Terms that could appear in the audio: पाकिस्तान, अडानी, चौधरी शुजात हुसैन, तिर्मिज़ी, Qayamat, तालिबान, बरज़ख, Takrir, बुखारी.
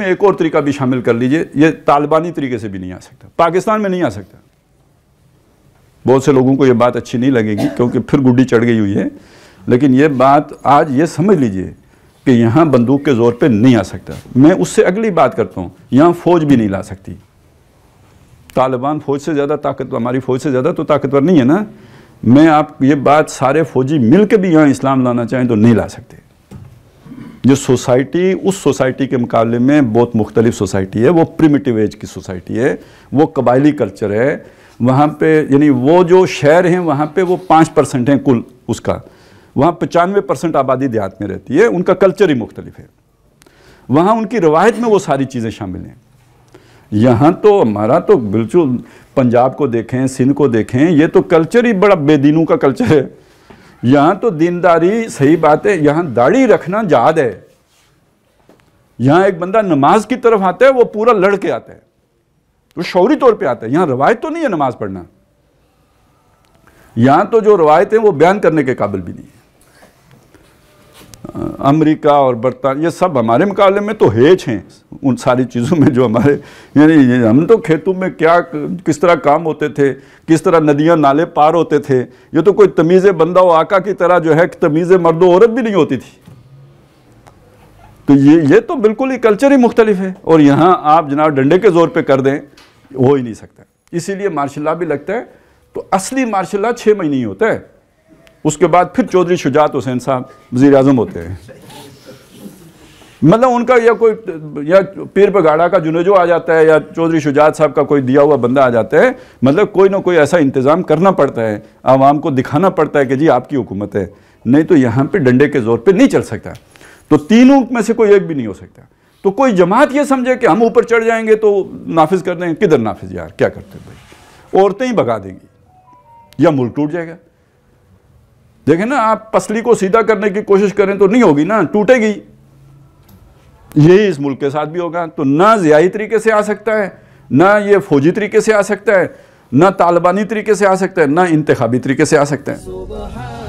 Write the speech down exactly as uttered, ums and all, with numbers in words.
में एक और तरीका भी शामिल कर लीजिए, ये तालिबानी तरीके से भी नहीं आ सकता, पाकिस्तान में नहीं आ सकता। बहुत से लोगों को ये बात अच्छी नहीं लगेगी क्योंकि फिर गुड्डी चढ़ गई हुई है, लेकिन ये बात आज ये समझ लीजिए कि यहाँ बंदूक के जोर पे नहीं आ सकता। मैं उससे अगली बात करता हूँ, यहाँ फौज भी नहीं ला सकती। तालिबान फौज से ज़्यादा ताकतवर, हमारी फौज से ज़्यादा तो ताकतवर नहीं है ना। मैं आप ये बात, सारे फौजी मिल के भी यहाँ इस्लाम लाना चाहें तो नहीं ला सकते। जो सोसाइटी, उस सोसाइटी के मुकाबले में बहुत मुख्तलिफ सोसाइटी है, वो प्रिमिटिव एज की सोसाइटी है, वो कबायली कल्चर है। वहाँ पे यानी वो जो शहर हैं वहाँ पे वो पाँच परसेंट हैं कुल उसका, वहाँ पचानवे परसेंट आबादी देहात में रहती है, उनका कल्चर ही मुख्तलिफ है, वहाँ उनकी रवायत में वो सारी चीज़ें शामिल हैं। यहाँ तो हमारा तो बिल्कुल, पंजाब को देखें, सिंध को देखें, ये तो कल्चर ही बड़ा बेदीनों का कल्चर है। यहाँ तो दीनदारी, सही बात है, यहाँ दाढ़ी रखना जाद है। यहाँ एक बंदा नमाज की तरफ आता है वो पूरा लड़ के आता है, वो शौरी तौर पे आता है। यहाँ रवायत तो नहीं है नमाज पढ़ना, यहाँ तो जो रवायत है वो बयान करने के काबिल भी नहीं है। अमेरिका और बर्तान ये सब हमारे मुकाबले में तो हेच हैं उन सारी चीज़ों में, जो हमारे यानी हम तो खेतों में क्या किस तरह काम होते थे, किस तरह नदियाँ नाले पार होते थे, ये तो कोई तमीज़ बंदा व आका की तरह जो है तमीज़ मर्द व औरत भी नहीं होती थी। तो ये ये तो बिल्कुल ही कल्चर ही मुख्तलिफ है, और यहाँ आप जनाब डंडे के ज़ोर पर कर दें, हो ही नहीं सकता। इसीलिए मार्शल लॉ भी लगता है, तो असली मार्शल लॉ छः महीने ही होता है, उसके बाद फिर चौधरी शुजात हुसैन साहब वज़ीर आज़म होते हैं। मतलब उनका या कोई या पीर बगाड़ा का जुनेजो आ जाता है, या चौधरी शुजात साहब का कोई दिया हुआ बंदा आ जाता है। मतलब कोई ना कोई ऐसा इंतज़ाम करना पड़ता है, आवाम को दिखाना पड़ता है कि जी आपकी हुकूमत है, नहीं तो यहाँ पर डंडे के ज़ोर पर नहीं चल सकता। तो तीनों में से कोई एक भी नहीं हो सकता। तो कोई जमात ये समझे कि हम ऊपर चढ़ जाएंगे तो नाफिज कर देंगे, किधर नाफिज यार, क्या करते भाई, औरतें ही भगा देंगी या मुल्क टूट जाएगा। देखें ना आप, पसली को सीधा करने की कोशिश करें तो नहीं होगी ना, टूटेगी। यही इस मुल्क के साथ भी होगा। तो ना ज़ियाई तरीके से आ सकता है, ना ये फौजी तरीके से आ सकता है, ना तालिबानी तरीके से आ सकता है, ना इंतखाबी तरीके से आ सकता है।